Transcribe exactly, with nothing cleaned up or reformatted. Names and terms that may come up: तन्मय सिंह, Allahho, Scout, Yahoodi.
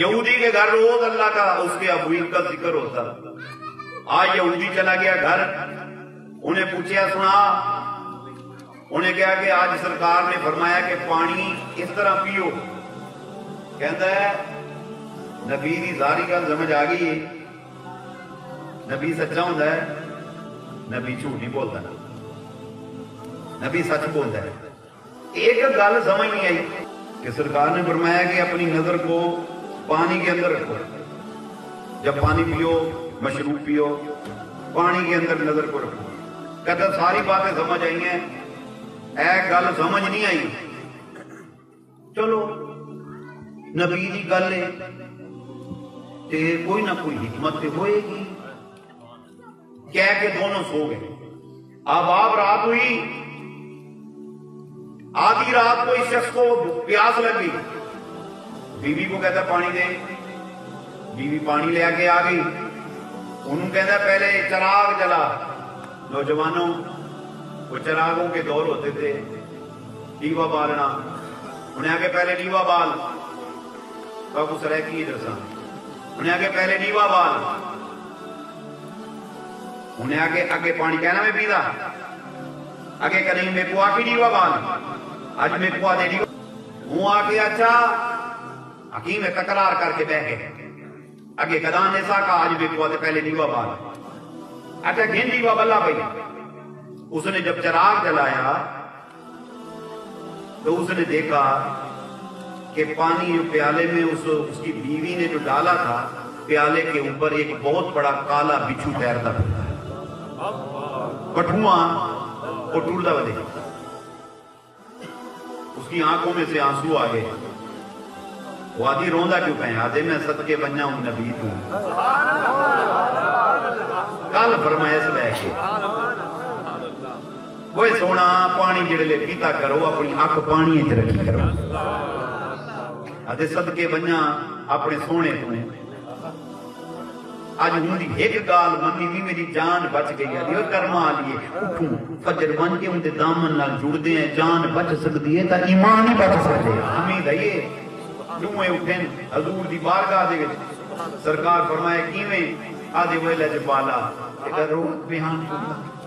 यहूदी के घर रोज अल्लाह का उसके अबूल का जिक्र होता। आज यहूदी चला गया घर, उन्हें पूछा सुना, उन्हें कहा कि आज सरकार ने फरमाया कि पानी इस तरह पियो। कहता है नबी की सारी गल समझ आ गई, नबी सच्चा होता है, नबी झूठ नहीं बोलता, नबी सच बोलता है। एक गल समझ नहीं आई कि सरकार ने फरमाया कि अपनी नजर को पानी के अंदर रखो, जब पानी पियो मशरूब पियो, पानी के अंदर नजर को रखो। कहता सारी बातें समझ आई हैं, एक गल समझ नहीं आई। चलो नबी की गल है ते कोई ना कोई हिकमत होएगी, कह के दोनों सो गए। अब आप रात हुई, आधी रात को इस शख्स को प्यास लगी, बीवी को कहता पानी दे, बीवी पानी ले आके आ गई। उन्होंने कहता पहले चिराग जला। नौजवानों वो चिरागों के दौर होते थे, दीवा बालना, उन्हें आगे पहले दीवा बाल, बाबू सर की दरसा, उन्हें आगे पहले दीवा बाल, उन्हें आगे आगे पानी कहना में पीदा, आगे कहीं मेरे को आके दीवा बाल, आज मेरे को आदे दीवा हूं आके। अच्छा हकीम तकरार करके बह गए, आगे कदा ने सा का आज मेरे को आदे पहले दीवा बाल। अच्छा घिन दीवा बल्ला भाई, उसने जब चिराग जलाया तो उसने देखा कि पानी प्याले में उस उसकी बीवी ने जो डाला था, प्याले के ऊपर एक बहुत बड़ा काला बिच्छू तैरता था, कठुआ और टूटता बदे। उसकी आंखों में से आंसू आ गए। वो आदि रोंदा क्यों पे, आधे में सद के बन्ना हूं नबी तू, कल फरमाइश बैठ वो सोना पानी जिड़े पीता करो, अपनी अख पानी च रखी करो, आधे सद के बन्ना अपने सोने तू। आज उन्होंने एक गाल मम्मी भी मेरी जान बच गई है, और कर्मा लिए उठू फजर बन के उनके दामन नाल जुड़ते हैं, जान बच सकती है ता ईमान ही बच सकता है। उम्मीद है ये दुए उठन हजूर दी बारगाह दे विच। सरकार फरमाए किवें, आधे वेले च बाला तेरा रोज बिहान